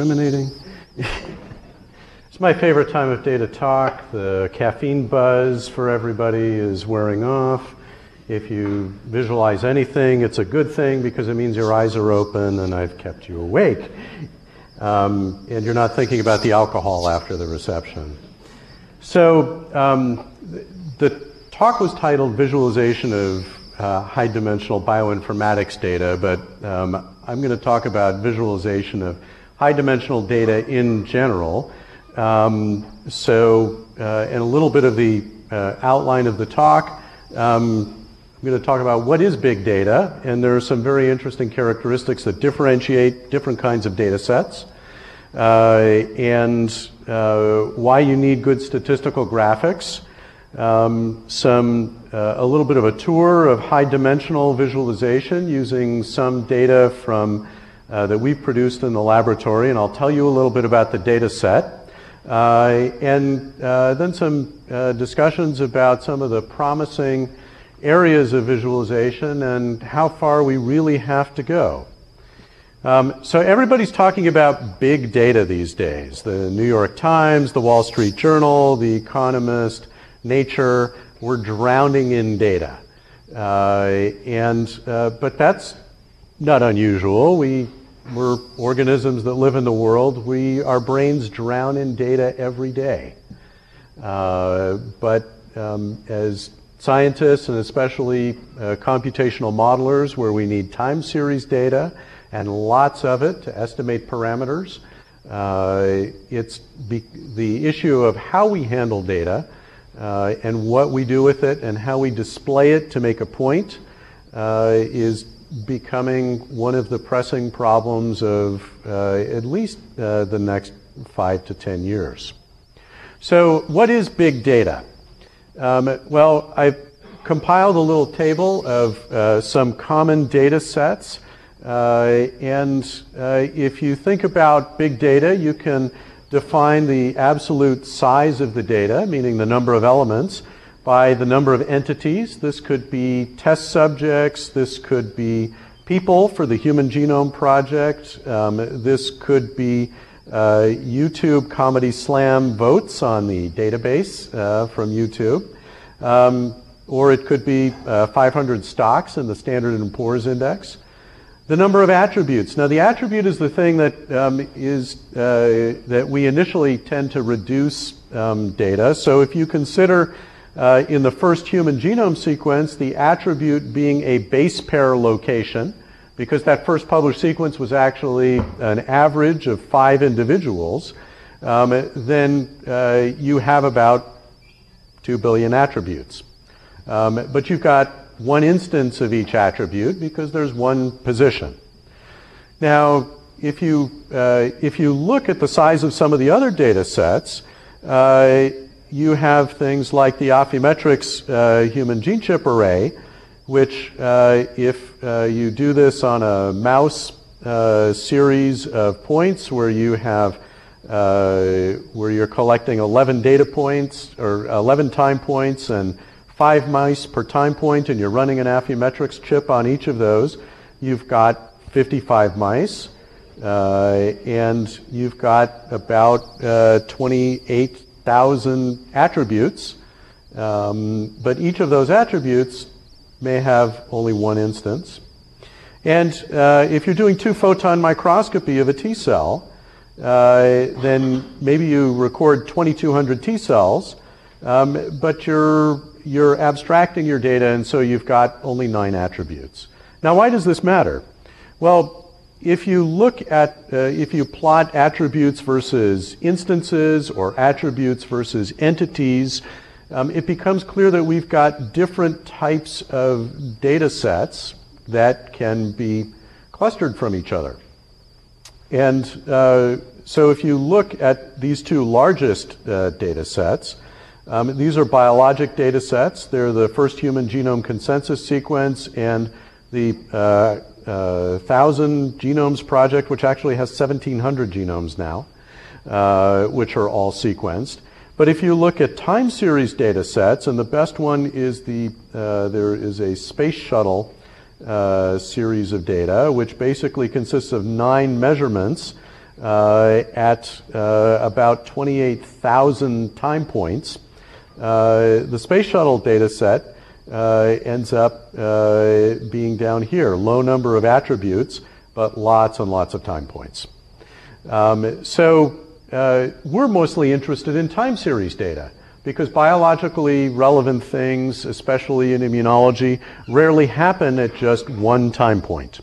incriminating. It's my favorite time of day to talk. The caffeine buzz for everybody is wearing off. If you visualize anything, it's a good thing because it means your eyes are open and I've kept you awake. And you're not thinking about the alcohol after the reception. So the talk was titled Visualization of High-Dimensional Bioinformatics Data, but I'm going to talk about visualization of high-dimensional data in general. And a little bit of the outline of the talk. I'm going to talk about what is big data, and there are some very interesting characteristics that differentiate different kinds of data sets, and why you need good statistical graphics, a little bit of a tour of high-dimensional visualization using some data from that we've produced in the laboratory, and I'll tell you a little bit about the data set, and then some discussions about some of the promising areas of visualization and how far we really have to go. So everybody's talking about big data these days. The New York Times, the Wall Street Journal, The Economist, Nature, we're drowning in data. But that's not unusual. We're organisms that live in the world. Our brains drown in data every day. As scientists, and especially computational modelers, where we need time series data and lots of it to estimate parameters. The issue of how we handle data and what we do with it and how we display it to make a point is becoming one of the pressing problems of at least the next 5 to 10 years. So what is big data? Well, I've compiled a little table of some common data sets. If you think about big data, you can define the absolute size of the data, meaning the number of elements, by the number of entities. This could be test subjects. This could be people for the Human Genome Project. This could be YouTube Comedy Slam votes on the database from YouTube. Or it could be 500 stocks in the Standard and Poor's index. The number of attributes. Now, the attribute is the thing that, that we initially tend to reduce data. So if you consider in the first human genome sequence the attribute being a base pair location, because that first published sequence was actually an average of 5 individuals, then you have about 2 billion attributes. But you've got one instance of each attribute because there's one position. Now, if you look at the size of some of the other data sets, you have things like the Affymetrix human gene chip array, which if you do this on a mouse series of points where you have, where you're collecting 11 data points or 11 time points and 5 mice per time point, and you're running an Affymetrix chip on each of those, you've got 55 mice, and you've got about 28,000 attributes, but each of those attributes may have only one instance. And if you're doing 2-photon microscopy of a T cell, then maybe you record 2,200 T cells, but you're abstracting your data, and so you've got only 9 attributes. Now, why does this matter? Well, if you look at, if you plot attributes versus instances or attributes versus entities, it becomes clear that we've got different types of data sets that can be clustered from each other. And so if you look at these 2 largest data sets, these are biologic data sets. They're the first human genome consensus sequence and the 1,000 Genomes Project, which actually has 1,700 genomes now, which are all sequenced. But if you look at time series data sets, and the best one is the, there is a space shuttle series of data, which basically consists of 9 measurements at about 28,000 time points. The space shuttle data set ends up being down here. Low number of attributes, but lots and lots of time points. We're mostly interested in time series data because biologically relevant things, especially in immunology, rarely happen at just one time point.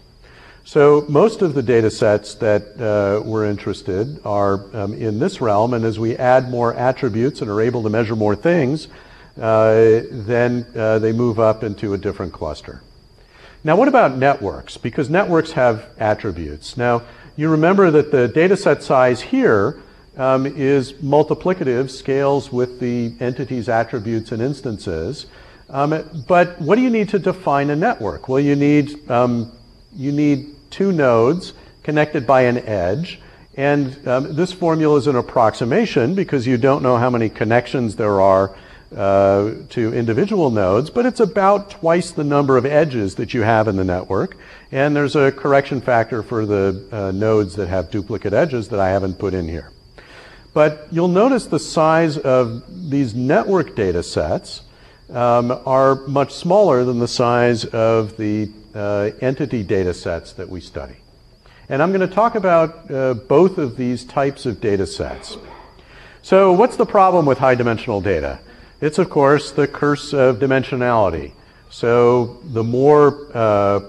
So most of the data sets that we're interested are in this realm, and as we add more attributes and are able to measure more things, then they move up into a different cluster. Now what about networks? Because networks have attributes. Now you remember that the data set size here is multiplicative, scales with the entity's attributes and instances. But what do you need to define a network? Well, you need two nodes connected by an edge, and this formula is an approximation because you don't know how many connections there are to individual nodes, but it's about twice the number of edges that you have in the network, and there's a correction factor for the nodes that have duplicate edges that I haven't put in here. But you'll notice the size of these network data sets are much smaller than the size of the entity data sets that we study. And I'm going to talk about both of these types of data sets. So what's the problem with high dimensional data? It's, of course, the curse of dimensionality. So the more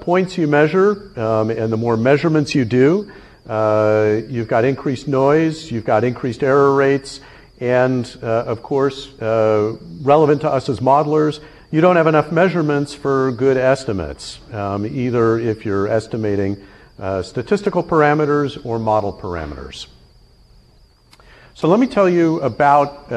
points you measure and the more measurements you do, you've got increased noise, you've got increased error rates, and, of course, relevant to us as modelers, you don't have enough measurements for good estimates, either if you're estimating statistical parameters or model parameters. So let me tell you about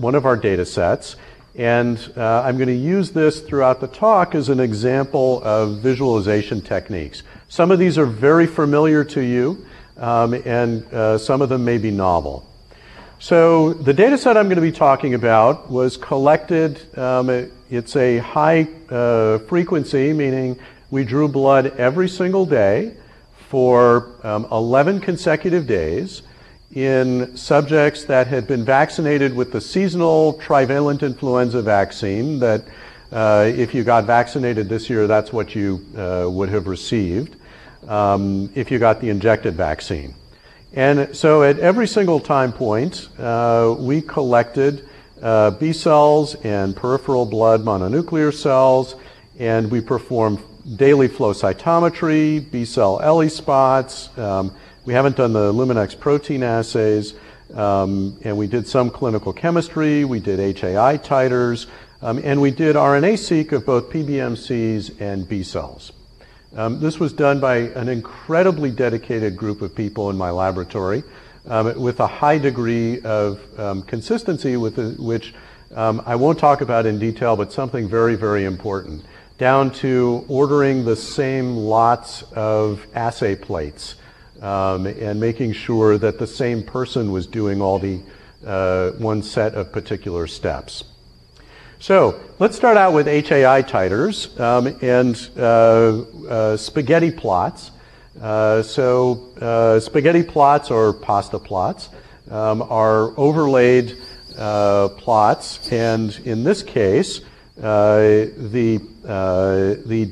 one of our data sets, and I'm going to use this throughout the talk as an example of visualization techniques. Some of these are very familiar to you, and some of them may be novel. So the data set I'm going to be talking about was collected, it's a high frequency, meaning we drew blood every single day for 11 consecutive days in subjects that had been vaccinated with the seasonal trivalent influenza vaccine that if you got vaccinated this year, that's what you would have received if you got the injected vaccine. And so at every single time point, we collected B cells and peripheral blood mononuclear cells, and we performed daily flow cytometry, B cell ELISpots. We haven't done the Luminex protein assays, and we did some clinical chemistry. We did HAI titers, and we did RNA-seq of both PBMCs and B cells. This was done by an incredibly dedicated group of people in my laboratory with a high degree of consistency, with which I won't talk about in detail, but something very, very important, down to ordering the same lots of assay plates and making sure that the same person was doing all the one set of particular steps. So let's start out with HAI titers and spaghetti plots. Spaghetti plots or pasta plots are overlaid plots, and in this case, the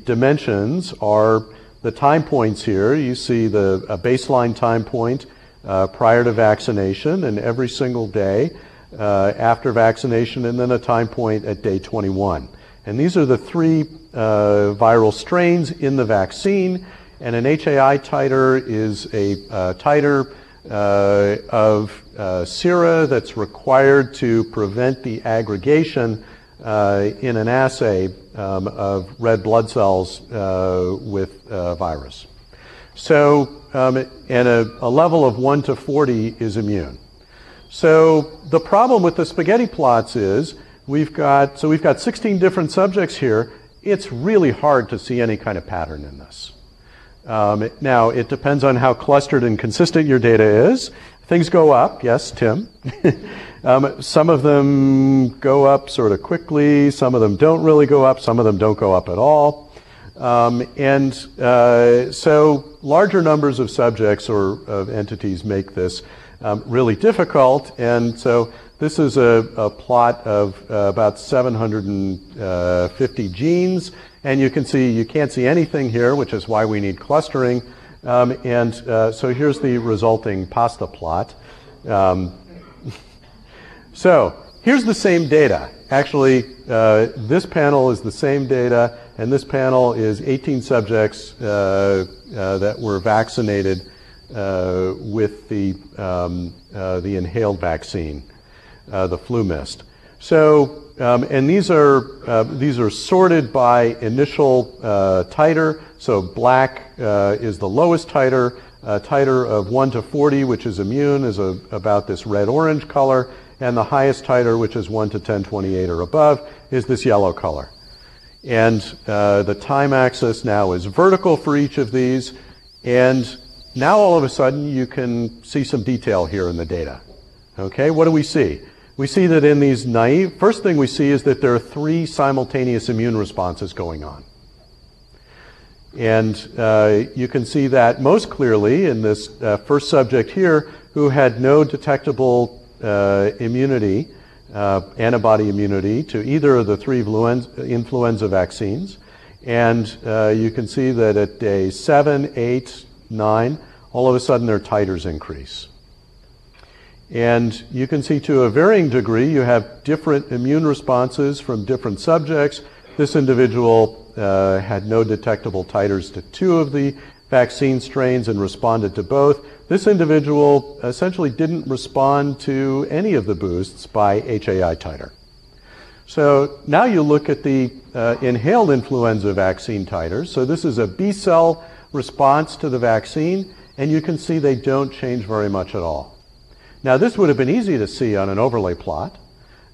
dimensions are the time points here. You see a baseline time point prior to vaccination, and every single day after vaccination, and then a time point at day 21. And these are the three viral strains in the vaccine, and an HAI titer is a titer of sera that's required to prevent the aggregation in an assay of red blood cells with virus. So, and a level of 1 to 40 is immune. So the problem with the spaghetti plots is we've got 16 different subjects here. It's really hard to see any kind of pattern in this. Now, it depends on how clustered and consistent your data is. Things go up. Yes, Tim? Some of them go up sort of quickly. Some of them don't really go up. Some of them don't go up at all. So larger numbers of subjects or of entities make this really difficult. And so this is a plot of about 750 genes. And you can see, you can't see anything here, which is why we need clustering. So here's the resulting pasta plot. So here's the same data. Actually, this panel is the same data, and this panel is 18 subjects that were vaccinated with the inhaled vaccine, the flu mist. So, and these are sorted by initial titer. So black is the lowest titer. Titer of 1 to 40, which is immune, is about this red-orange color. And the highest titer, which is 1 to 1028 or above, is this yellow color. And the time axis now is vertical for each of these. And now all of a sudden you can see some detail here in the data. Okay, what do we see? We see that in these naive, first thing we see is that there are 3 simultaneous immune responses going on. And you can see that most clearly in this first subject here, who had no detectable immunity, antibody immunity to either of the 3 influenza vaccines. And you can see that at day 7, 8, 9, all of a sudden their titers increase. And you can see to a varying degree you have different immune responses from different subjects. This individual had no detectable titers to 2 of the vaccine strains and responded to both. This individual essentially didn't respond to any of the boosts by HAI titer. So now you look at the inhaled influenza vaccine titers. So this is a B cell response to the vaccine, and you can see they don't change very much at all. Now this would have been easy to see on an overlay plot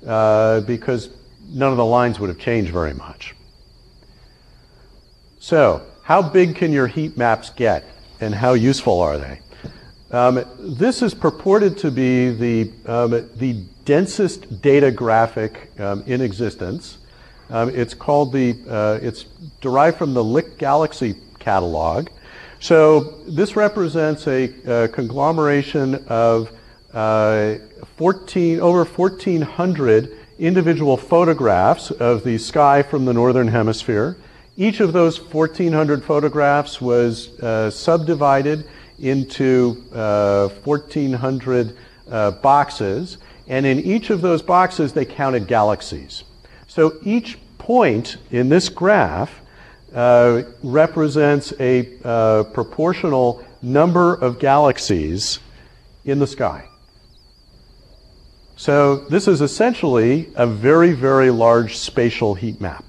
because none of the lines would have changed very much. So how big can your heat maps get, and how useful are they? This is purported to be the densest data graphic in existence. It's called the it's derived from the Lick Galaxy Catalog. So this represents a conglomeration of over 1,400 individual photographs of the sky from the northern hemisphere. Each of those 1,400 photographs was subdivided into 1,400 boxes, and in each of those boxes they counted galaxies. So each point in this graph represents a proportional number of galaxies in the sky. So this is essentially a very, very large spatial heat map.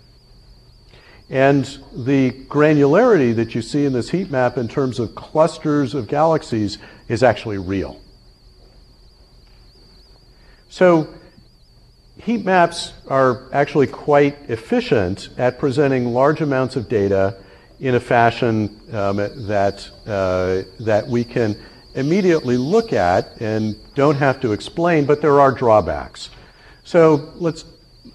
And the granularity that you see in this heat map in terms of clusters of galaxies is actually real. So heat maps are actually quite efficient at presenting large amounts of data in a fashion that we can immediately look at and don't have to explain, but there are drawbacks. So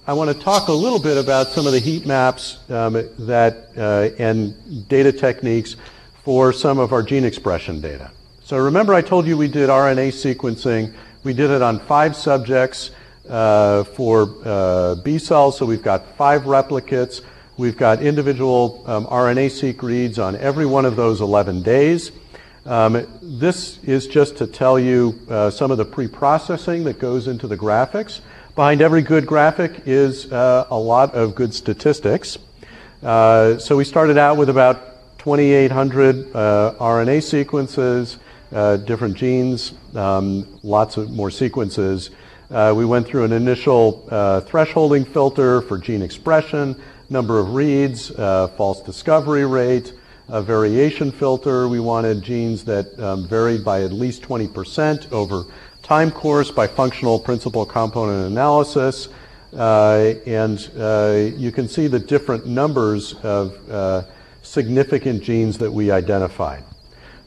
I want to talk a little bit about some of the heat maps and data techniques for some of our gene expression data. So remember I told you we did RNA sequencing. We did it on 5 subjects for B cells, so we've got 5 replicates. We've got individual RNA-seq reads on every one of those 11 days. This is just to tell you some of the pre-processing that goes into the graphics. Behind every good graphic is a lot of good statistics. So we started out with about 2,800 RNA sequences, different genes, lots of more sequences. We went through an initial thresholding filter for gene expression, number of reads, false discovery rate, a variation filter. We wanted genes that varied by at least 20% over time course by functional principal component analysis. You can see the different numbers of significant genes that we identified.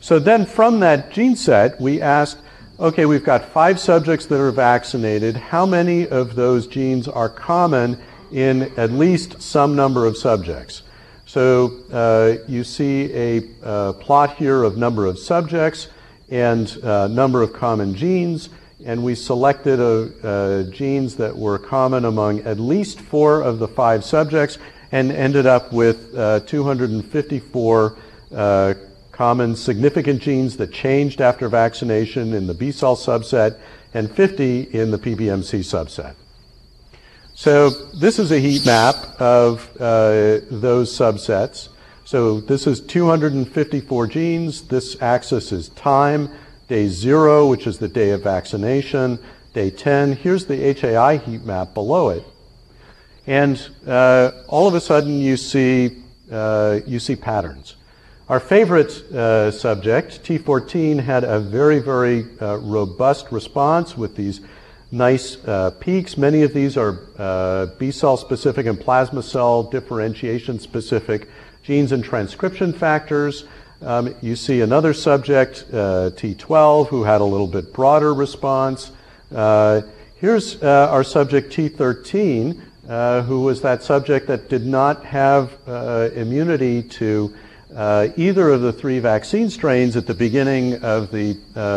So then from that gene set, we asked, okay, we've got 5 subjects that are vaccinated. How many of those genes are common in at least some number of subjects? So you see a plot here of number of subjects and number of common genes, and we selected genes that were common among at least 4 of the 5 subjects and ended up with 254 common significant genes that changed after vaccination in the B cell subset and 50 in the PBMC subset. So this is a heat map of those subsets. So this is 254 genes. This axis is time, day 0, which is the day of vaccination, day 10. Here's the HAI heat map below it. And all of a sudden you see patterns. Our favorite subject, T14, had a very, very robust response with these nice peaks. Many of these are B-cell specific and plasma cell differentiation specific genes and transcription factors. You see another subject, T12, who had a little bit broader response. Here's our subject T13, who was that subject that did not have immunity to either of the 3 vaccine strains at the beginning of the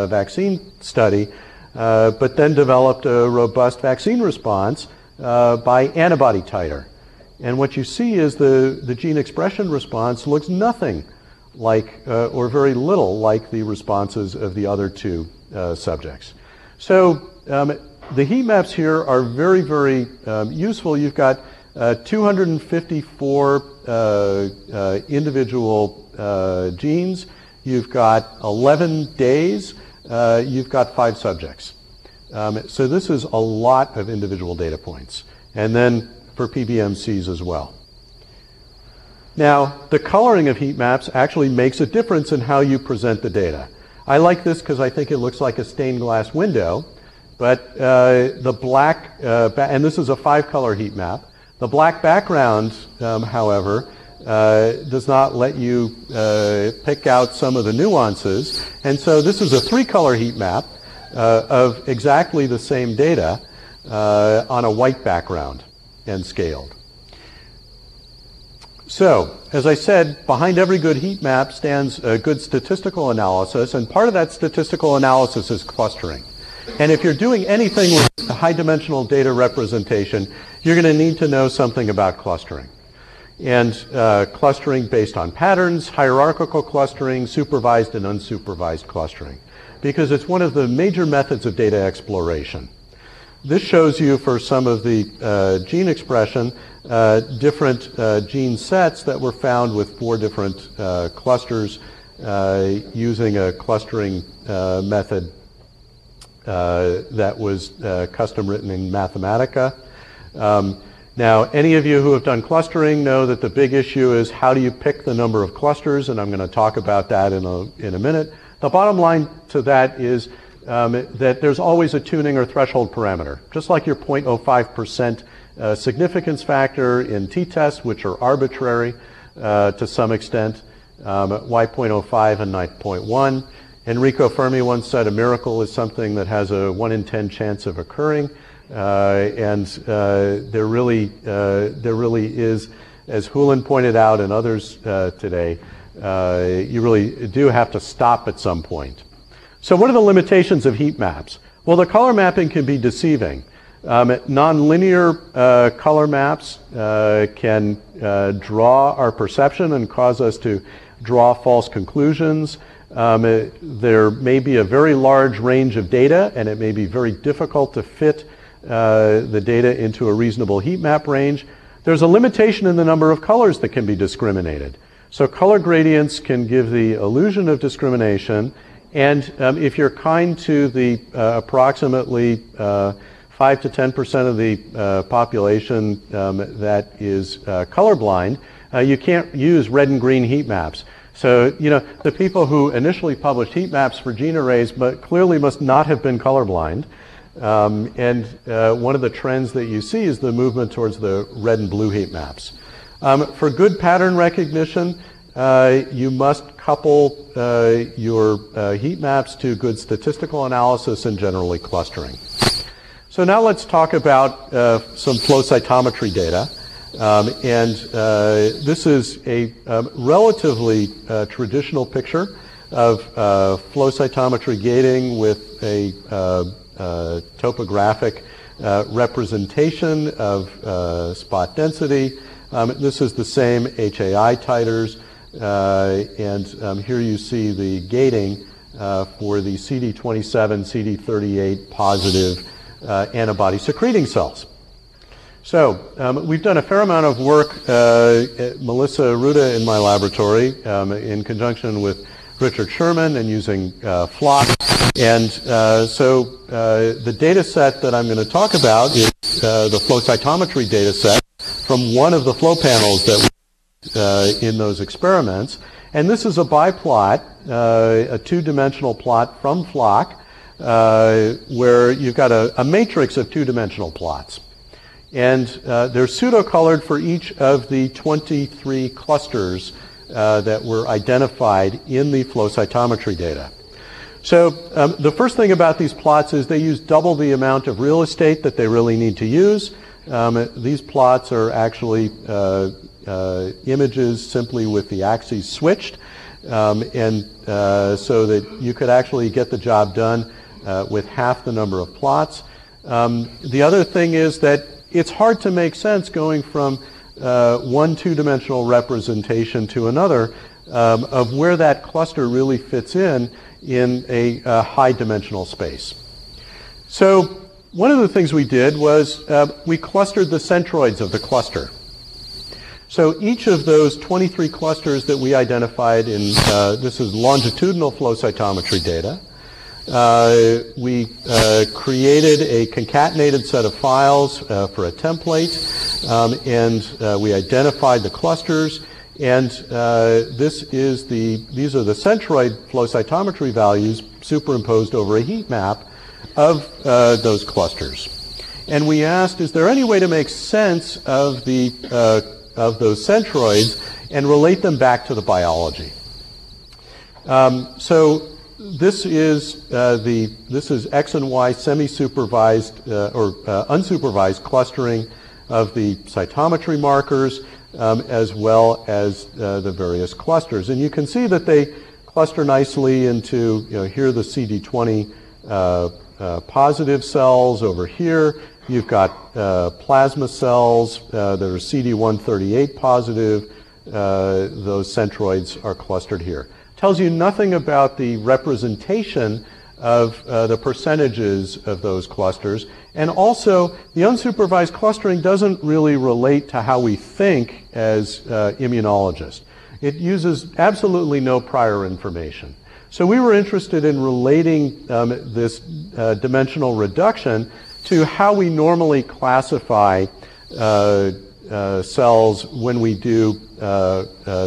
vaccine study, but then developed a robust vaccine response by antibody titer. And what you see is the gene expression response looks nothing like, or very little like, the responses of the other 2 subjects. So the heat maps here are very, very useful. You've got 254 individual genes. You've got 11 days. You've got 5 subjects. So this is a lot of individual data points. And then for PBMCs as well. Now, the coloring of heat maps actually makes a difference in how you present the data. I like this because I think it looks like a stained glass window. But the black, and this is a 5-color heat map. The black background, however, does not let you pick out some of the nuances. And so this is a 3-color heat map of exactly the same data on a white background and scaled. So, as I said, behind every good heat map stands a good statistical analysis, and part of that statistical analysis is clustering. And if you're doing anything with high-dimensional data representation, you're going to need to know something about clustering. And clustering based on patterns, hierarchical clustering, supervised and unsupervised clustering, because it's one of the major methods of data exploration. This shows you, for some of the gene expression, different gene sets that were found with 4 different clusters using a clustering method that was custom written in Mathematica. Now, any of you who have done clustering know that the big issue is how do you pick the number of clusters, and I'm going to talk about that in a minute. The bottom line to that is that there's always a tuning or threshold parameter, just like your 0.05% significance factor in t-tests, which are arbitrary to some extent, why 0.05 and 9.1. Enrico Fermi once said a miracle is something that has a 1 in 10 chance of occurring. And there really is, as Hulin pointed out and others today, you really do have to stop at some point. So what are the limitations of heat maps? Well, the color mapping can be deceiving. Non-linear color maps can draw our perception and cause us to draw false conclusions. There may be a very large range of data, and it may be very difficult to fit the data into a reasonable heat map range. There's a limitation in the number of colors that can be discriminated. So color gradients can give the illusion of discrimination, and if you're kind to the approximately 5 to 10% of the population that is colorblind, you can't use red and green heat maps. So, you know, the people who initially published heat maps for gene arrays but clearly must not have been colorblind. And one of the trends that you see is the movement towards the red and blue heat maps. For good pattern recognition, you must couple your heat maps to good statistical analysis and generally clustering. So now let's talk about some flow cytometry data. This is a relatively traditional picture of flow cytometry gating with a topographic representation of spot density. This is the same HAI titers, here you see the gating for the CD27, CD38 positive antibody secreting cells. So we've done a fair amount of work, Melissa Ruda in my laboratory, in conjunction with Richard Sherman and using FLOT. The data set that I'm going to talk about is the flow cytometry data set from one of the flow panels that we used in those experiments. And this is a biplot, a two-dimensional plot from FLOC, where you've got a matrix of two-dimensional plots. And they're pseudo-colored for each of the 23 clusters that were identified in the flow cytometry data. So the first thing about these plots is they use double the amount of real estate that they really need to use. These plots are actually images simply with the axes switched, so that you could actually get the job done with half the number of plots. The other thing is that it's hard to make sense going from one two-dimensional representation to another of where that cluster really fits in a high-dimensional space. So one of the things we did was we clustered the centroids of the cluster. So each of those 23 clusters that we identified in, this is longitudinal flow cytometry data, we created a concatenated set of files for a template, we identified the clusters, these are the centroid flow cytometry values superimposed over a heat map of those clusters. And we asked, is there any way to make sense of the of those centroids and relate them back to the biology? This is X and Y semi-supervised or unsupervised clustering of the cytometry markers as well as the various clusters. And you can see that they cluster nicely into, you know, here the CD20 positive cells. Over here you've got plasma cells that are CD138 positive. Those centroids are clustered here. Tells you nothing about the representation of the percentages of those clusters. And also, the unsupervised clustering doesn't really relate to how we think as immunologists. It uses absolutely no prior information. So we were interested in relating this dimensional reduction to how we normally classify cells when we do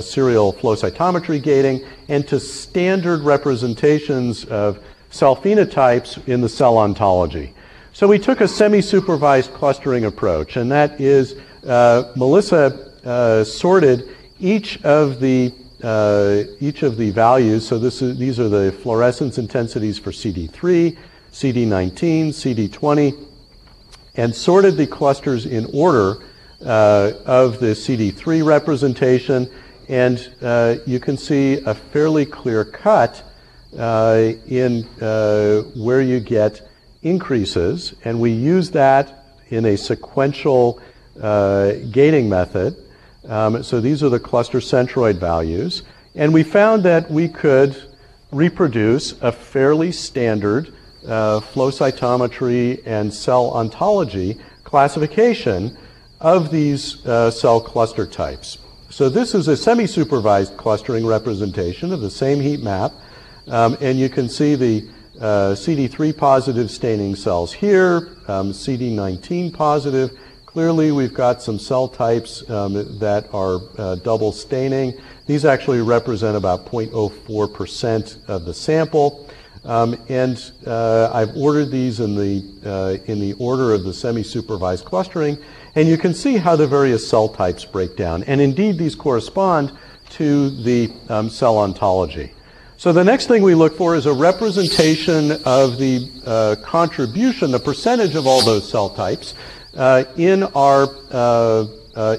serial flow cytometry gating, and to standard representations of cell phenotypes in the cell ontology. So we took a semi-supervised clustering approach, and that is Melissa sorted each of the values. So this is, these are the fluorescence intensities for CD3, CD19, CD20, and sorted the clusters in order of the CD3 representation, and you can see a fairly clear cut in where you get increases, and we use that in a sequential gating method. So these are the cluster centroid values, and we found that we could reproduce a fairly standard flow cytometry and cell ontology classification of these cell cluster types. So this is a semi-supervised clustering representation of the same heat map, and you can see the CD3 positive staining cells here, CD19 positive. Clearly we've got some cell types that are double staining. These actually represent about 0.04% of the sample. I've ordered these in the order of the semi-supervised clustering, and you can see how the various cell types break down. And indeed, these correspond to the cell ontology. So the next thing we look for is a representation of the contribution, the percentage of all those cell types in our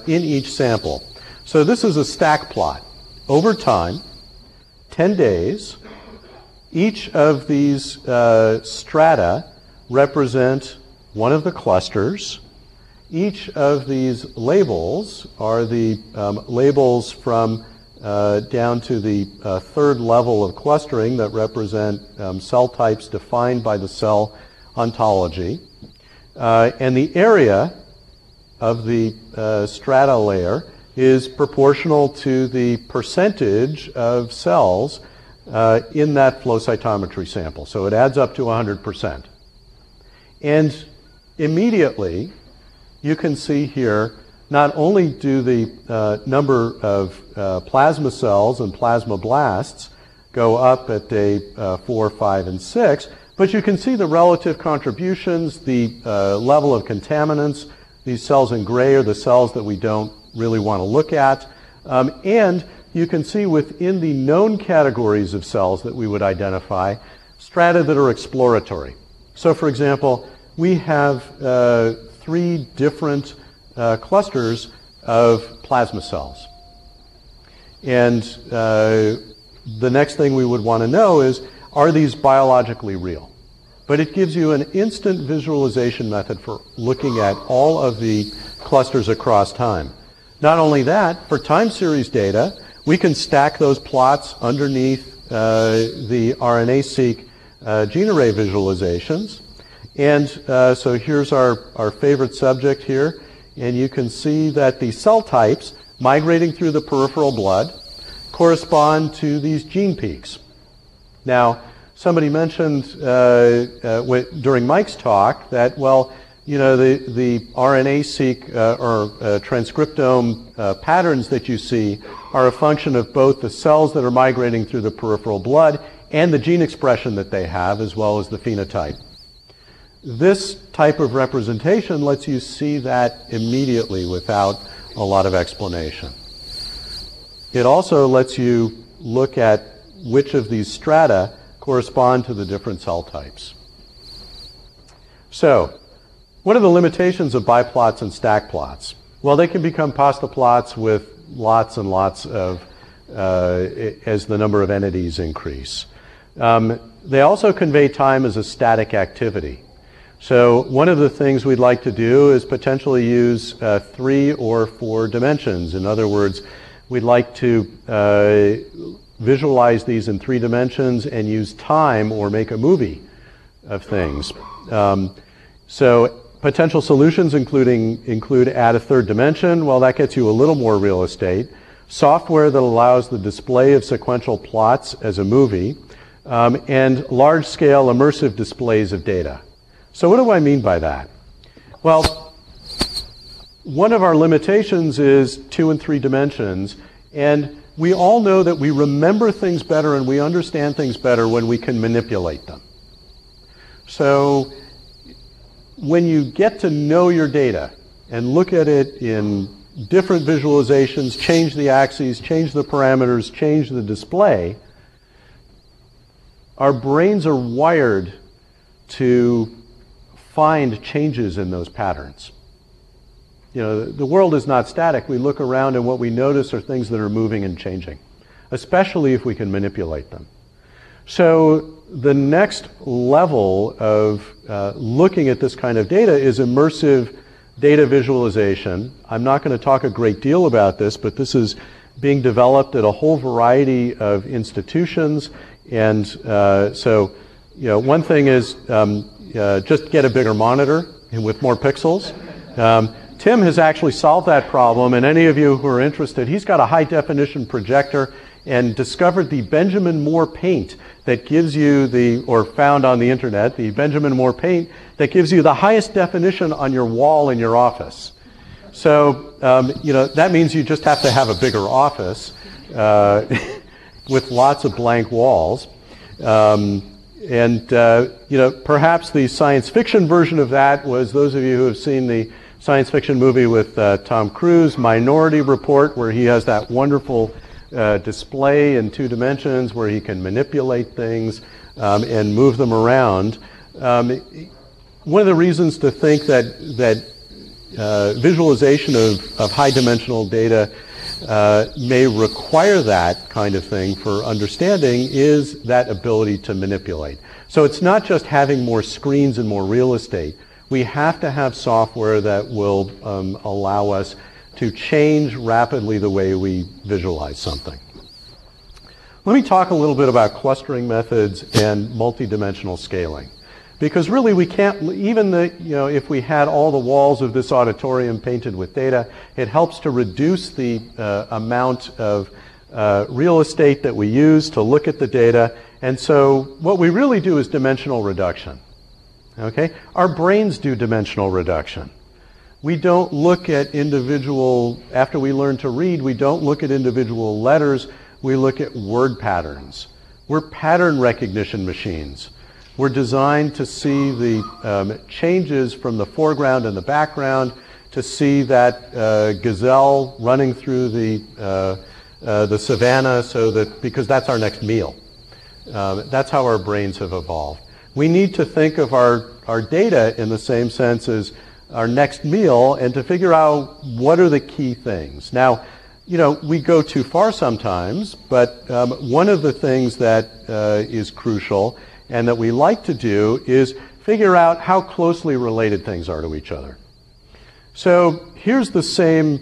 in each sample. So this is a stack plot. Over time, 10 days, each of these strata represent one of the clusters. Each of these labels are the labels from down to the third level of clustering that represent cell types defined by the cell ontology. And the area of the strata layer is proportional to the percentage of cells in that flow cytometry sample. So it adds up to 100%. And immediately, you can see here, not only do the number of plasma cells and plasmablasts go up at day 4, 5, and 6, but you can see the relative contributions, the level of contaminants. These cells in gray are the cells that we don't really want to look at. And you can see within the known categories of cells that we would identify, strata that are exploratory. So for example, we have three different clusters of plasma cells. And the next thing we would want to know is, are these biologically real? But it gives you an instant visualization method for looking at all of the clusters across time. Not only that, for time series data, we can stack those plots underneath the RNA-seq gene array visualizations. And so here's our favorite subject here. And you can see that the cell types migrating through the peripheral blood correspond to these gene peaks. Now, somebody mentioned during Mike's talk that, well, you know, the RNA-seq or transcriptome patterns that you see are a function of both the cells that are migrating through the peripheral blood and the gene expression that they have, as well as the phenotype. This type of representation lets you see that immediately without a lot of explanation. It also lets you look at which of these strata correspond to the different cell types. So, what are the limitations of biplots and stack plots? Well, they can become pasta plots with lots and lots of, as the number of entities increase. They also convey time as a static activity. So one of the things we'd like to do is potentially use 3 or 4 dimensions. In other words, we'd like to visualize these in 3 dimensions and use time or make a movie of things. So potential solutions include add a 3rd dimension. Well, that gets you a little more real estate. Software that allows the display of sequential plots as a movie, and large-scale immersive displays of data. So what do I mean by that? Well, one of our limitations is 2 and 3 dimensions, and we all know that we remember things better and we understand things better when we can manipulate them. So when you get to know your data and look at it in different visualizations, change the axes, change the parameters, change the display, our brains are wired to find changes in those patterns. You know, the world is not static. We look around and what we notice are things that are moving and changing, especially if we can manipulate them. So the next level of looking at this kind of data is immersive data visualization. I'm not going to talk a great deal about this, but this is being developed at a whole variety of institutions. And so, you know, one thing is just get a bigger monitor and with more pixels. Tim has actually solved that problem, and any of you who are interested, he's got a high-definition projector and discovered the Benjamin Moore paint that gives you the, or found on the internet, the Benjamin Moore paint that gives you the highest definition on your wall in your office. So, you know, that means you just have to have a bigger office with lots of blank walls. And, you know, perhaps the science fiction version of that was those of you who have seen the science fiction movie with Tom Cruise, Minority Report, where he has that wonderful display in 2 dimensions where he can manipulate things and move them around. One of the reasons to think that visualization of high-dimensional data may require that kind of thing for understanding is that ability to manipulate. So it's not just having more screens and more real estate. We have to have software that will allow us to change rapidly the way we visualize something. Let me talk a little bit about clustering methods and multidimensional scaling. Because really we can't, even the, you know, if we had all the walls of this auditorium painted with data, it helps to reduce the amount of real estate that we use to look at the data. And so what we really do is dimensional reduction. Okay? Our brains do dimensional reduction. We don't look at individual, after we learn to read, we don't look at individual letters, we look at word patterns. We're pattern recognition machines. We're designed to see the changes from the foreground and the background, to see that gazelle running through the savanna, so that, because that's our next meal. That's how our brains have evolved. We need to think of our data in the same sense as our next meal, and to figure out what are the key things. Now, you know, we go too far sometimes, but one of the things that is crucial and that we like to do is figure out how closely related things are to each other. So here's the same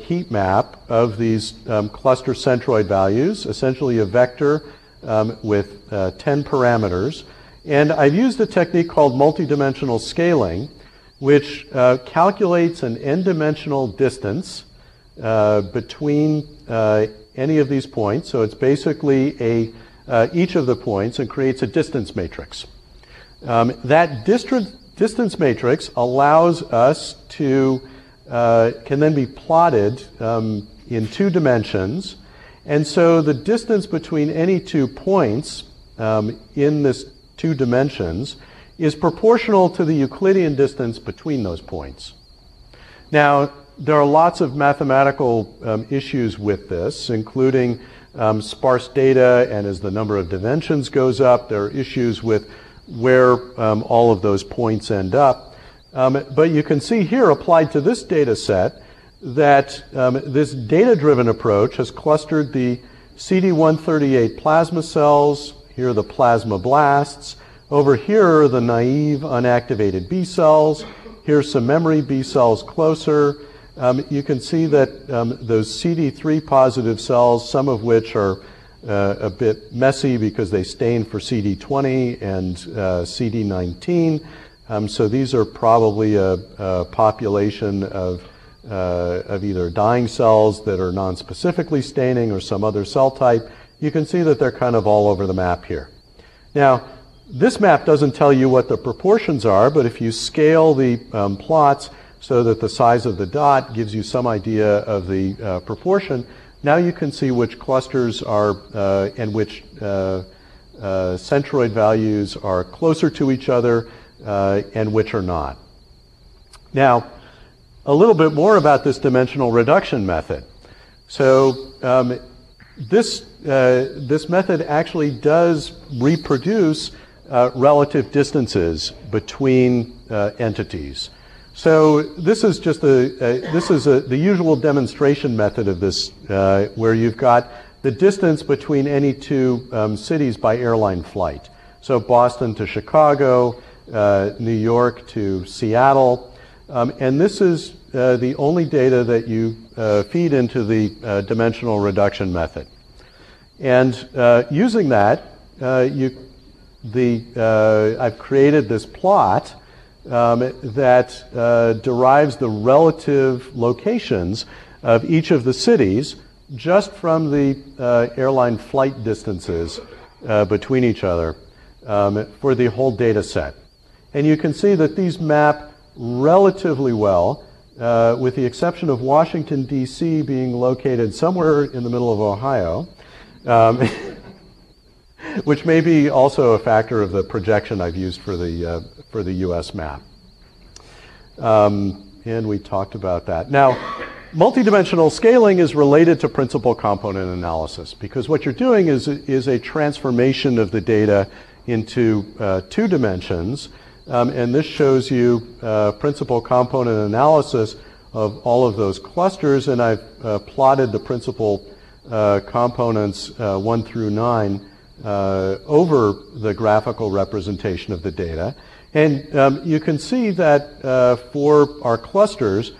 heat map of these cluster centroid values, essentially a vector with 10 parameters. And I've used a technique called multidimensional scaling, which calculates an n-dimensional distance between any of these points. So it's basically a, each of the points, and creates a distance matrix. That distance matrix allows us to, can then be plotted in 2 dimensions. And so the distance between any 2 points in this 2 dimensions is proportional to the Euclidean distance between those points. Now, there are lots of mathematical issues with this, including sparse data, and as the number of dimensions goes up, there are issues with where all of those points end up. But you can see here, applied to this data set, that this data-driven approach has clustered the CD138 plasma cells, here are the plasmablasts, over here are the naive unactivated B cells. Here's some memory B cells closer. You can see that those CD3 positive cells, some of which are a bit messy because they stain for CD20 and CD19. So these are probably a population of either dying cells that are non-specifically staining or some other cell type. You can see that they're kind of all over the map here. Now, this map doesn't tell you what the proportions are, but if you scale the plots so that the size of the dot gives you some idea of the proportion, now you can see which clusters are and which centroid values are closer to each other and which are not. Now, a little bit more about this dimensional reduction method. So this method actually does reproduce relative distances between entities. So this is just the usual demonstration method of this, where you've got the distance between any 2 cities by airline flight. So Boston to Chicago, New York to Seattle, and this is the only data that you feed into the dimensional reduction method. And using that, I've created this plot that derives the relative locations of each of the cities just from the airline flight distances between each other for the whole data set. And you can see that these map relatively well, with the exception of Washington, D.C. being located somewhere in the middle of Ohio, which may be also a factor of the projection I've used for the U.S. map. And we talked about that. Now, multidimensional scaling is related to principal component analysis, because what you're doing is a transformation of the data into 2 dimensions And this shows you principal component analysis of all of those clusters, and I've plotted the principal components 1 through 9 over the graphical representation of the data. And you can see that for our clusters,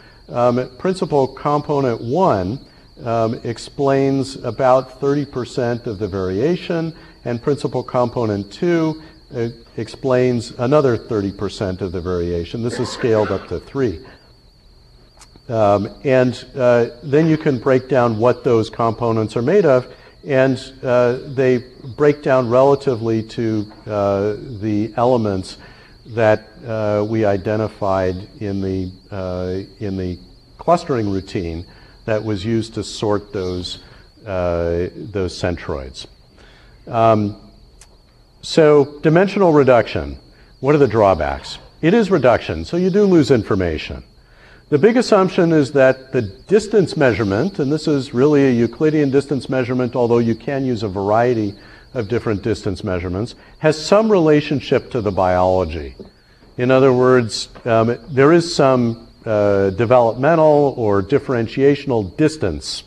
principal component 1 explains about 30% of the variation, and principal component 2 explains another 30% of the variation. This is scaled up to 3. Then you can break down what those components are made of, and they break down relatively to the elements that we identified in the clustering routine that was used to sort those centroids. So dimensional reduction, what are the drawbacks? It is reduction, so you do lose information. The big assumption is that the distance measurement, and this is really a Euclidean distance measurement, although you can use a variety of different distance measurements, has some relationship to the biology. In other words, there is some developmental or differentiational distance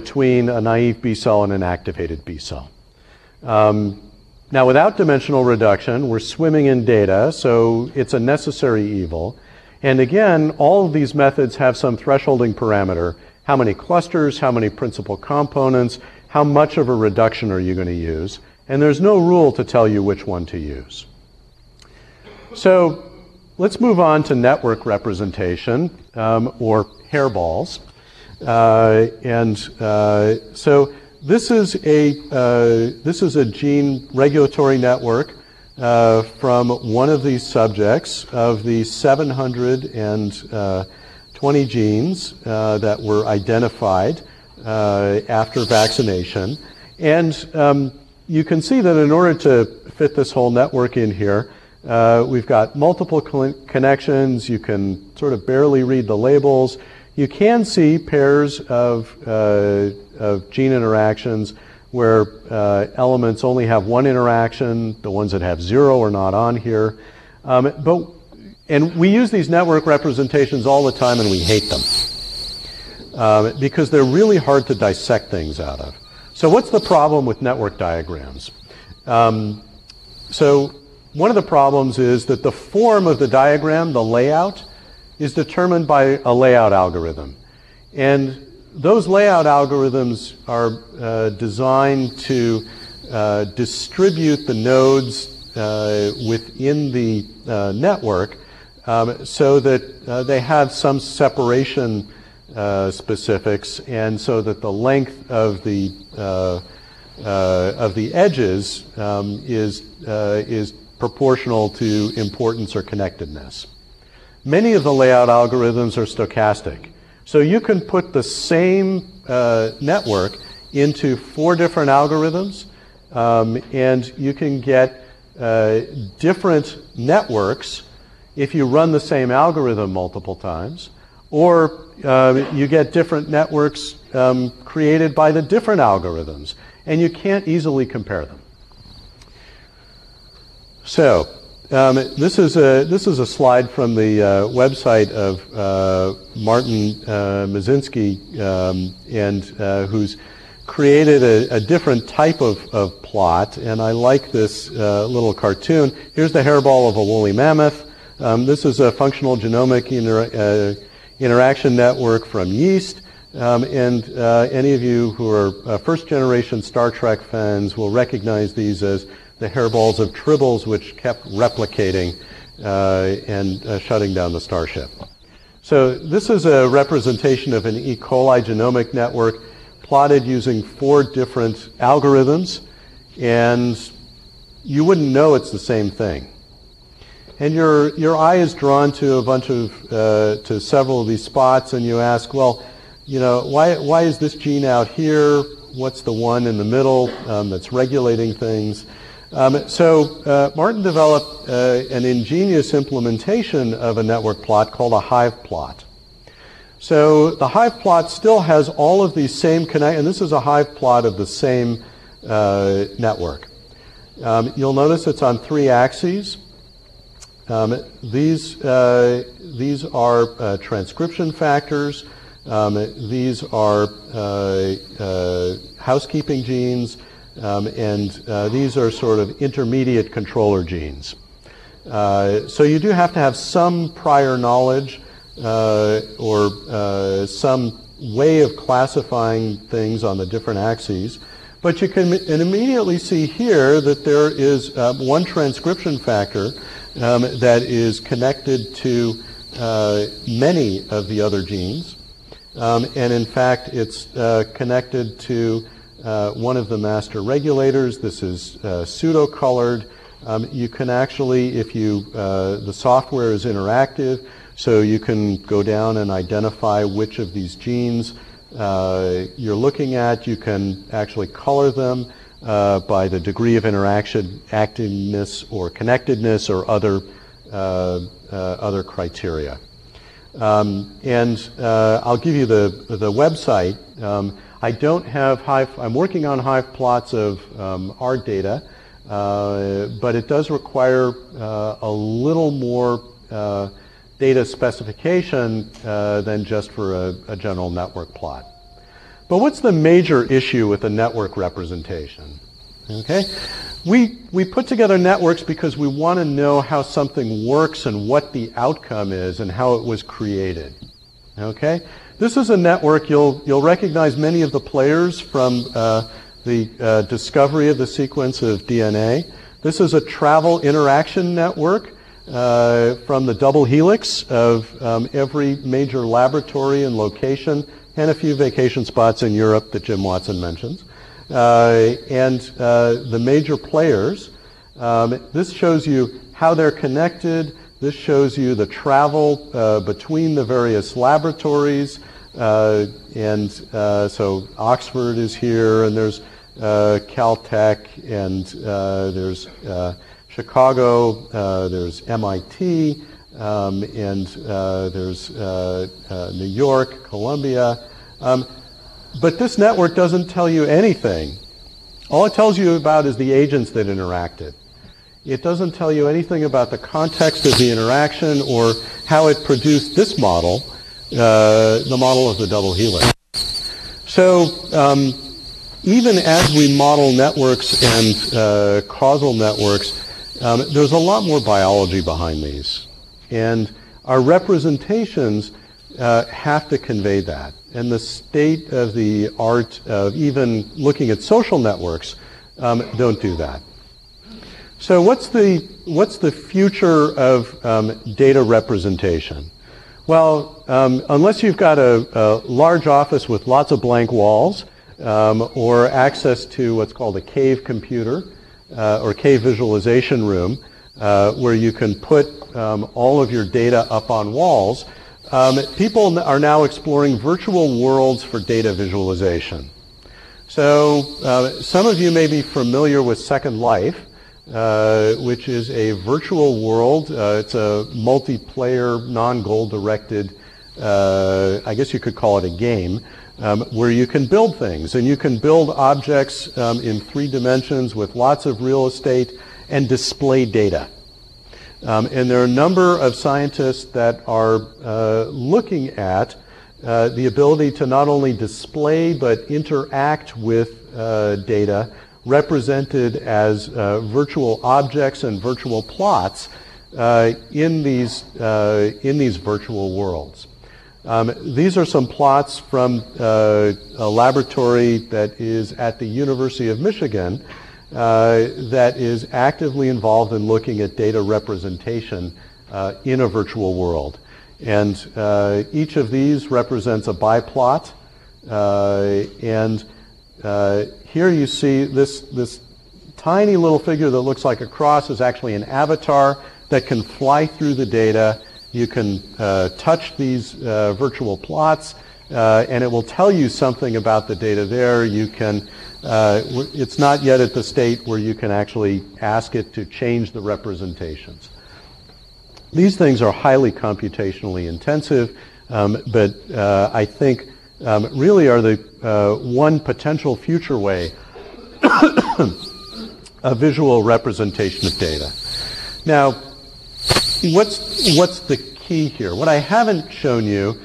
between a naive B cell and an activated B cell. Now, without dimensional reduction, we're swimming in data, so it's a necessary evil. And again, all of these methods have some thresholding parameter. How many clusters, how many principal components, how much of a reduction are you going to use? And there's no rule to tell you which one to use. So let's move on to network representation, or hairballs. So this is a gene regulatory network from one of these subjects of the 720 genes that were identified after vaccination. And you can see that in order to fit this whole network in here, we've got multiple connections. You can sort of barely read the labels. You can see pairs of gene interactions where elements only have one interaction. The ones that have zero are not on here. And we use these network representations all the time, and we hate them because they're really hard to dissect things out of. So what's the problem with network diagrams? So one of the problems is that the form of the diagram, the layout, is determined by a layout algorithm. And those layout algorithms are designed to distribute the nodes within the network so that they have some separation specifics, and so that the length of the edges is proportional to importance or connectedness. Many of the layout algorithms are stochastic. So you can put the same network into 4 different algorithms, and you can get different networks if you run the same algorithm multiple times, or you get different networks created by the different algorithms, and you can't easily compare them. So this is a slide from the website of Martin Mazinski, and who's created a different type of plot. And I like this little cartoon. Here's the hairball of a woolly mammoth. This is a functional genomic interaction network from yeast. And any of you who are first-generation Star Trek fans will recognize these as the hairballs of Tribbles, which kept replicating and shutting down the starship. So this is a representation of an E. coli genomic network plotted using 4 different algorithms, and you wouldn't know it's the same thing. And your eye is drawn to a bunch of to several of these spots, and you ask, well, you know, why is this gene out here? What's the one in the middle that's regulating things? So Martin developed an ingenious implementation of a network plot called a hive plot. So the hive plot still has all of these same and this is a hive plot of the same network. You'll notice it's on 3 axes. These are transcription factors. These are housekeeping genes, and these are sort of intermediate controller genes. So you do have to have some prior knowledge or some way of classifying things on the different axes. But you can immediately see here that there is one transcription factor that is connected to many of the other genes. And in fact, it's connected to one of the master regulators. This is pseudo-colored. You can actually, if you, the software is interactive, so you can go down and identify which of these genes you're looking at. You can actually color them by the degree of interaction, activeness or connectedness or other, other criteria. I'll give you the website. I don't have Hive, I'm working on Hive plots of our data. But it does require a little more data specification than just for a general network plot. But what's the major issue with a network representation? Okay, we put together networks because we want to know how something works and what the outcome is and how it was created. Okay, this is a network. You'll recognize many of the players from the discovery of the sequence of DNA. This is a travel interaction network from the double helix of every major laboratory and location and a few vacation spots in Europe that Jim Watson mentions. The major players. This shows you how they're connected. This shows you the travel between the various laboratories. So Oxford is here, and there's Caltech, and there's Chicago, there's MIT, and there's New York, Columbia. But this network doesn't tell you anything. All it tells you about is the agents that interacted. It doesn't tell you anything about the context of the interaction or how it produced this model. The model of the double helix. So even as we model networks and causal networks, there's a lot more biology behind these. And our representations have to convey that. And the state of the art of even looking at social networks don't do that. So what's the future of data representation? Well, unless you've got a large office with lots of blank walls or access to what's called a cave computer or cave visualization room where you can put all of your data up on walls, people are now exploring virtual worlds for data visualization. So some of you may be familiar with Second Life, which is a virtual world. It's a multiplayer, non-goal-directed, I guess you could call it a game, where you can build things. And you can build objects in 3 dimensions with lots of real estate and display data. And there are a number of scientists that are looking at the ability to not only display but interact with data represented as virtual objects and virtual plots in these virtual worlds. These are some plots from a laboratory that is at the University of Michigan that is actively involved in looking at data representation in a virtual world. And each of these represents a biplot, and here you see this tiny little figure that looks like a cross is actually an avatar that can fly through the data. You can touch these virtual plots, and it will tell you something about the data there. You can, it's not yet at the state where you can actually ask it to change the representations. These things are highly computationally intensive, but I think really are the one potential future way a visual representation of data. Now, what's the key here? What I haven't shown you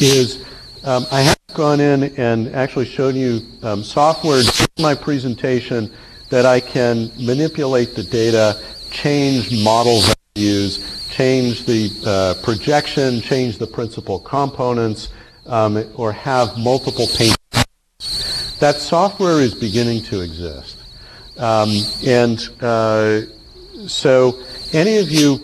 is I have gone in and actually shown you software in my presentation that I can manipulate the data, change model values, change the projection, change the principal components, or have multiple paint. That software is beginning to exist. So any of you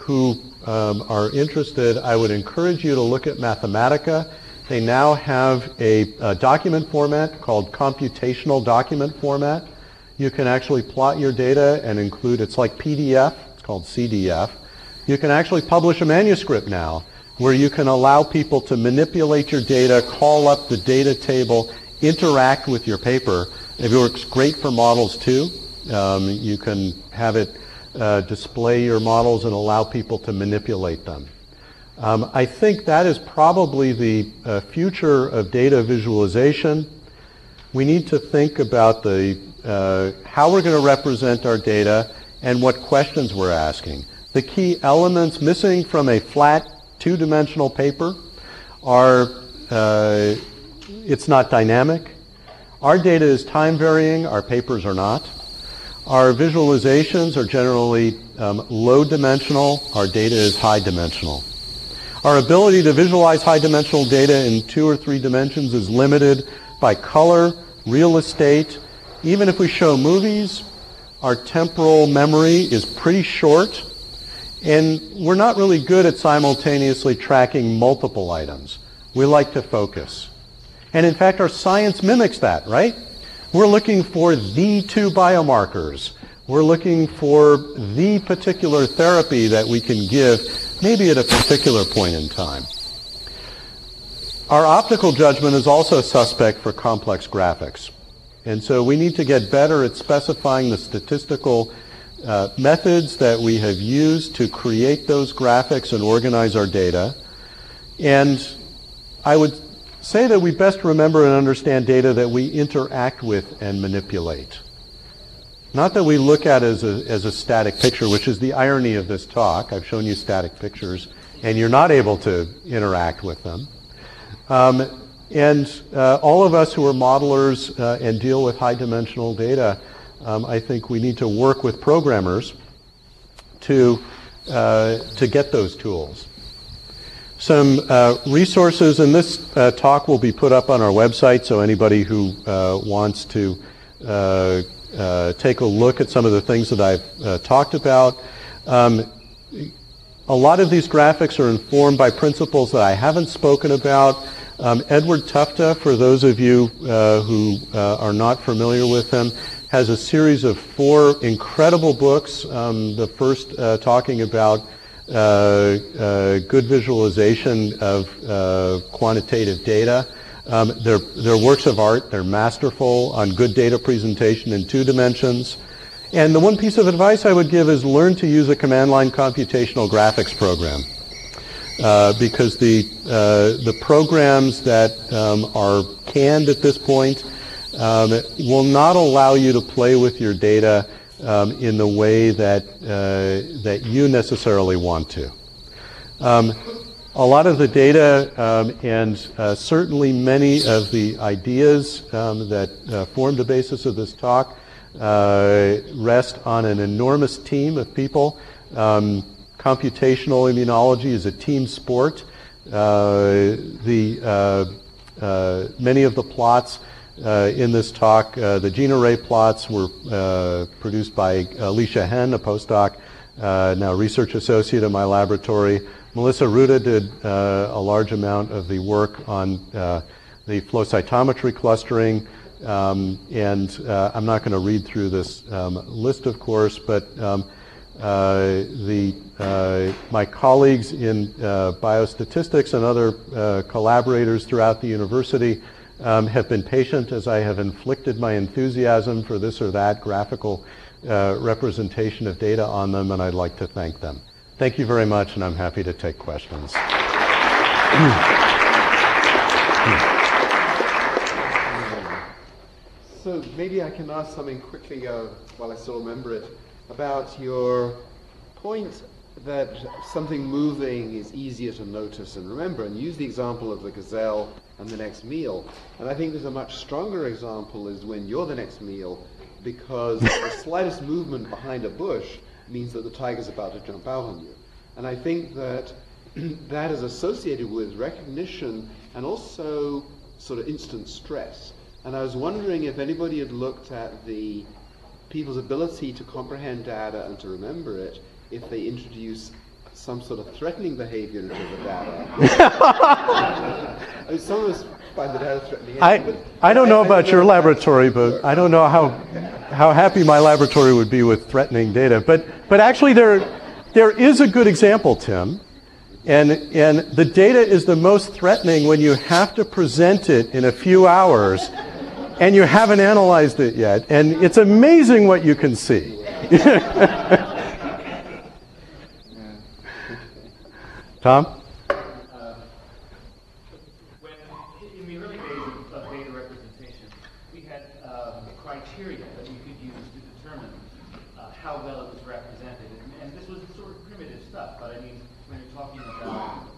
who are interested, I would encourage you to look at Mathematica. They now have a document format called computational document format. You can actually plot your data and include, it's like PDF, it's called CDF. You can actually publish a manuscript now where you can allow people to manipulate your data, call up the data table, interact with your paper. It works great for models too. You can have it display your models and allow people to manipulate them. I think that is probably the future of data visualization. We need to think about the how we're going to represent our data and what questions we're asking. The key elements missing from a flat two-dimensional paper are it's not dynamic. Our data is time varying, our papers are not. Our visualizations are generally low dimensional, our data is high dimensional. Our ability to visualize high dimensional data in 2 or 3 dimensions is limited by color, real estate. Even if we show movies, our temporal memory is pretty short, and we're not really good at simultaneously tracking multiple items. We like to focus. And in fact, our science mimics that, right? We're looking for the 2 biomarkers. We're looking for the particular therapy that we can give, maybe at a particular point in time. Our optical judgment is also suspect for complex graphics. And so we need to get better at specifying the statistical methods that we have used to create those graphics and organize our data. And I would say that we best remember and understand data that we interact with and manipulate. Not that we look at as a static picture, which is the irony of this talk. I've shown you static pictures, and you're not able to interact with them. All of us who are modelers and deal with high-dimensional data, I think we need to work with programmers to get those tools. Some resources in this talk will be put up on our website, so anybody who wants to take a look at some of the things that I've talked about. A lot of these graphics are informed by principles that I haven't spoken about. Edward Tufte, for those of you who are not familiar with him, has a series of 4 incredible books, the first talking about good visualization of quantitative data. They're works of art. They're masterful on good data presentation in 2 dimensions. And the one piece of advice I would give is learn to use a command line computational graphics program, because the programs that are canned at this point will not allow you to play with your data in the way that that you necessarily want to. A lot of the data and certainly many of the ideas that formed the basis of this talk rest on an enormous team of people. Computational immunology is a team sport. Many of the plots in this talk, the gene array plots were produced by Alicia Henn, a postdoc, now research associate in my laboratory. Melissa Ruda did a large amount of the work on the flow cytometry clustering, I'm not going to read through this list, of course, but my colleagues in biostatistics and other collaborators throughout the university have been patient as I have inflicted my enthusiasm for this or that graphical representation of data on them, and I'd like to thank them. Thank you very much, and I'm happy to take questions. So maybe I can ask something quickly while I still remember it about your point that something moving is easier to notice and remember, and use the example of the gazelle and the next meal. And I think there's a much stronger example is when you're the next meal, because the slightest movement behind a bush means that the tiger's about to jump out on you. And I think that that is associated with recognition and also sort of instant stress. And I was wondering if anybody had looked at the people's ability to comprehend data and to remember it if they introduce some sort of threatening behavior into the data. I mean, some of us find the data threatening. I don't know about your laboratory, but I don't know how happy my laboratory would be with threatening data. But actually there is a good example, Tim. And the data is the most threatening when you have to present it in a few hours and you haven't analyzed it yet. And it's amazing what you can see. Tom? When, in the early days of data representation, we had criteria that we could use to determine how well it was represented. And this was sort of primitive stuff, but I mean, when you're talking about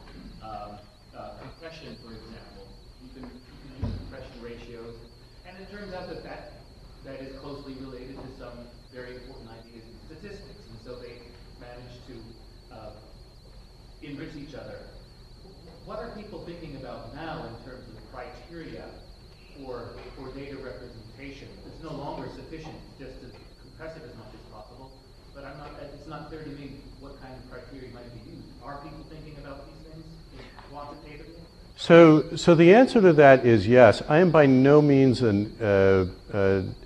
compression, for example, you can use compression ratios. And it turns out that that is closely related to some very important ideas in statistics. And so they managed to enrich each other. What are people thinking about now in terms of criteria for data representation? It's no longer sufficient just to compress it as much as possible, but I'm not, it's not clear to me what kind of criteria might be used. Are people thinking about these things quantitatively? So the answer to that is yes. I am by no means an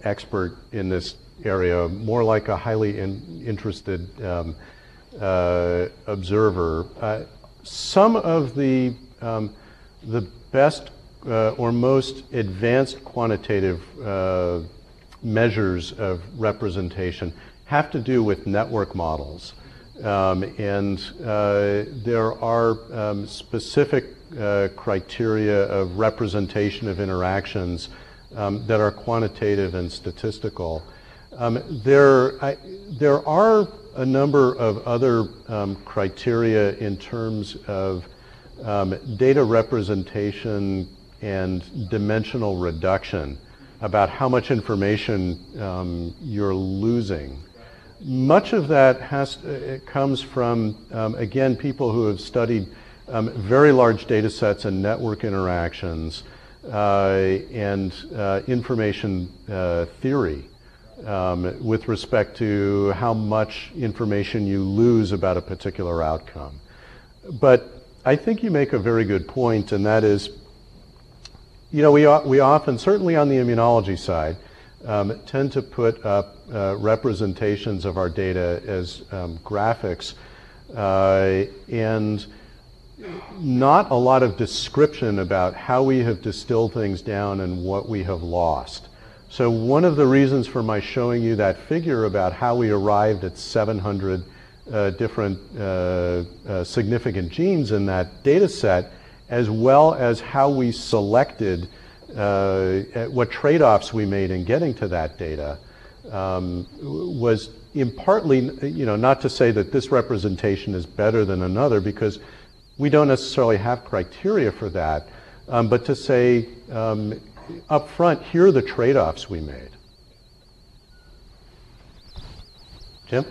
expert in this area, more like a highly interested observer. Some of the best or most advanced quantitative measures of representation have to do with network models, and there are specific criteria of representation of interactions that are quantitative and statistical. There are a number of other criteria in terms of data representation and dimensional reduction about how much information you're losing. Much of that comes from, again, people who have studied very large data sets and network interactions and information theory. With respect to how much information you lose about a particular outcome. But I think you make a very good point, and that is, you know, we often, certainly on the immunology side, tend to put up representations of our data as graphics, and not a lot of description about how we have distilled things down and what we have lost. So one of the reasons for my showing you that figure about how we arrived at 700 different significant genes in that data set, as well as how we selected what trade-offs we made in getting to that data, was in partly, you know, not to say that this representation is better than another, because we don't necessarily have criteria for that, but to say, up front, here are the trade-offs we made. Jim?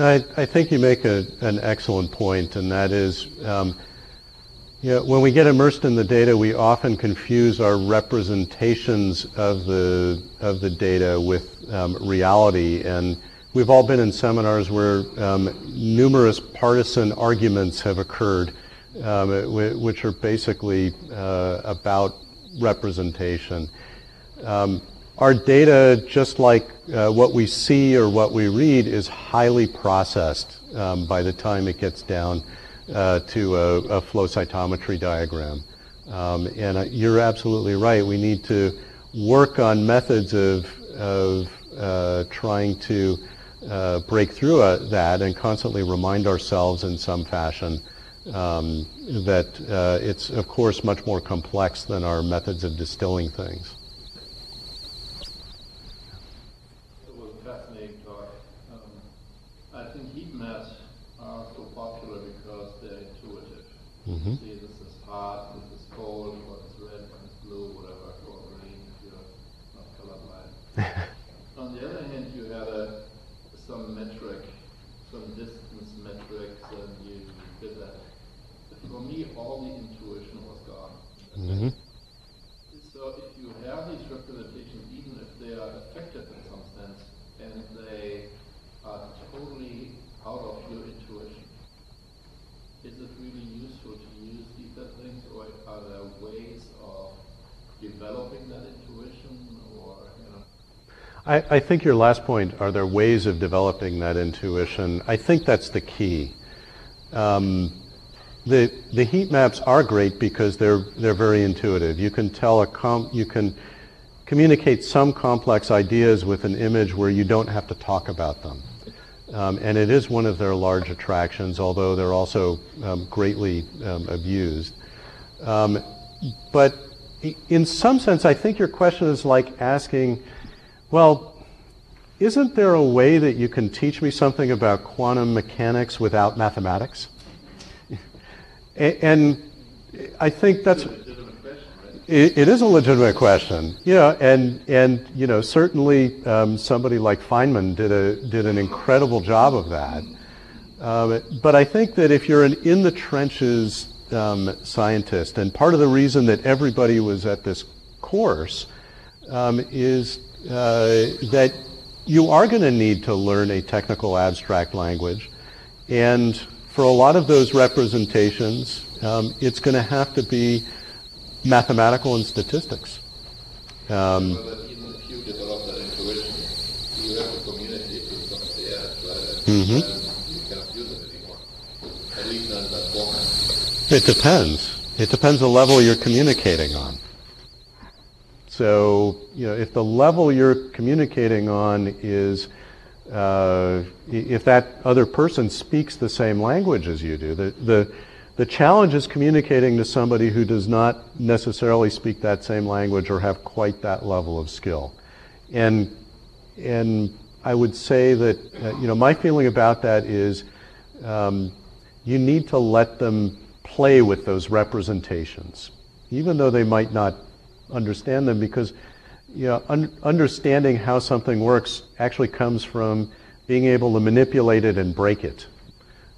No, I think you make an excellent point, and that is, when we get immersed in the data, we often confuse our representations of the data with reality. And we've all been in seminars where numerous partisan arguments have occurred, which are basically about representation. Our data, just like what we see or what we read, is highly processed by the time it gets down to a flow cytometry diagram. And you're absolutely right. We need to work on methods of trying to break through that and constantly remind ourselves in some fashion that it's, of course, much more complex than our methods of distilling things. Mm-hmm. See, this is hot, this is cold, what is red, what is blue, whatever, or green, if you're not colorblind. On the other hand, you had some metric, some distance metrics, and you did that. But for me, all the intuition was gone. Mm-hmm. So if you have these representations, even if they are effective in some sense, and they are totally out of your intuition, is it really useful to use deeper things, or are there ways of developing that intuition, or, you know? I think your last point, are there ways of developing that intuition? I think that's the key. The heat maps are great because they're very intuitive. You can tell you can communicate some complex ideas with an image where you don't have to talk about them. And it is one of their large attractions, although they're also greatly abused. But in some sense, I think your question is like asking, well, isn't there a way that you can teach me something about quantum mechanics without mathematics? And I think that's... It's a legitimate question, right? It is a legitimate question. Yeah, and you know, certainly somebody like Feynman did an incredible job of that. But I think that if you're an in-the-trenches scientist, and part of the reason that everybody was at this course is that you are going to need to learn a technical abstract language. And for a lot of those representations, it's going to have to be mathematical and statistics. It depends. It depends the level you're communicating on. So, you know, if the level you're communicating on is, if that other person speaks the same language as you do, the challenge is communicating to somebody who does not necessarily speak that same language or have quite that level of skill. And I would say that, you know, my feeling about that is you need to let them play with those representations, even though they might not understand them, because, you know, understanding how something works actually comes from being able to manipulate it and break it.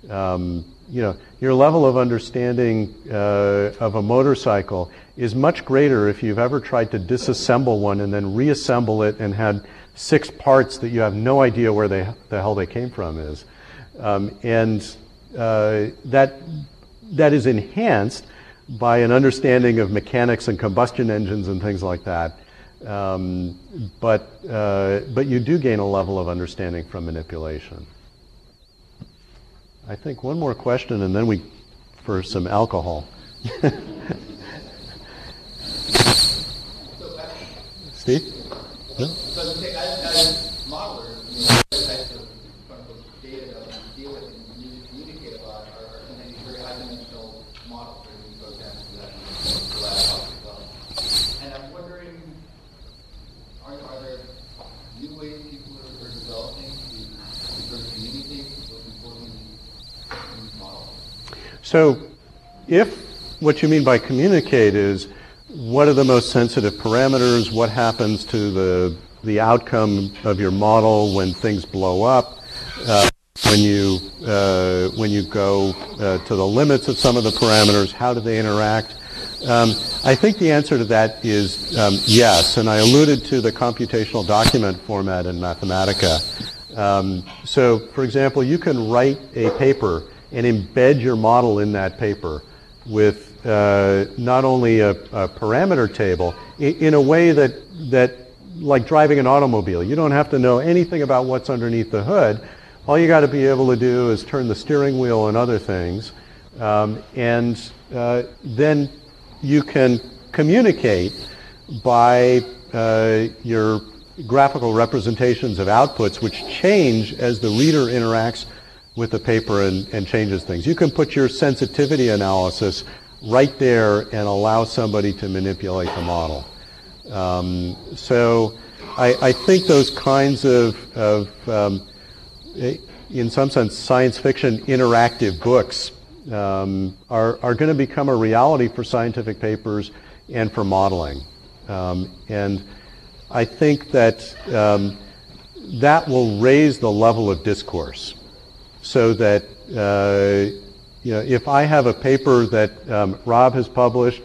You know, your level of understanding of a motorcycle is much greater if you've ever tried to disassemble one and then reassemble it and had 6 parts that you have no idea where the hell they came from is. That is enhanced by an understanding of mechanics and combustion engines and things like that. But you do gain a level of understanding from manipulation. I think one more question, and then for some alcohol. Steve? Yeah? So you take as modelers, you know, the types of data that we deal with and you communicate a lot are sometimes very high-dimensional models. Or you go down to that level. And I'm wondering, are there new ways people are developing to communicate those important models? So, if what you mean by communicate is what are the most sensitive parameters, what happens to the outcome of your model when things blow up, when you go to the limits of some of the parameters, how do they interact? I think the answer to that is yes, and I alluded to the computational document format in Mathematica. So, for example, you can write a paper and embed your model in that paper with not only a parameter table, in a way that, like driving an automobile, you don't have to know anything about what's underneath the hood. All you got to be able to do is turn the steering wheel and other things, then you can communicate by your graphical representations of outputs, which change as the reader interacts with the paper and changes things. You can put your sensitivity analysis right there and allow somebody to manipulate the model. So I think those kinds of in some sense, science fiction interactive books are going to become a reality for scientific papers and for modeling. And I think that that will raise the level of discourse, so that you know, if I have a paper that Rob has published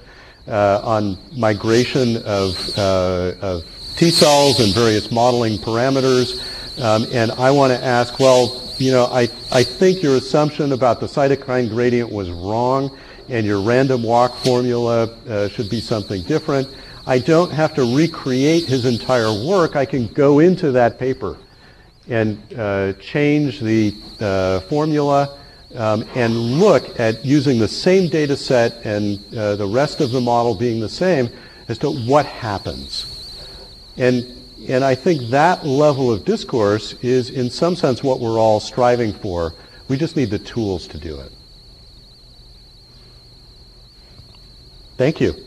on migration of T cells and various modeling parameters, and I want to ask, well, you know, I think your assumption about the cytokine gradient was wrong, and your random walk formula should be something different. I don't have to recreate his entire work. I can go into that paper and change the formula and look at, using the same data set and the rest of the model being the same, as to what happens. And I think that level of discourse is, in some sense, what we're all striving for. We just need the tools to do it. Thank you.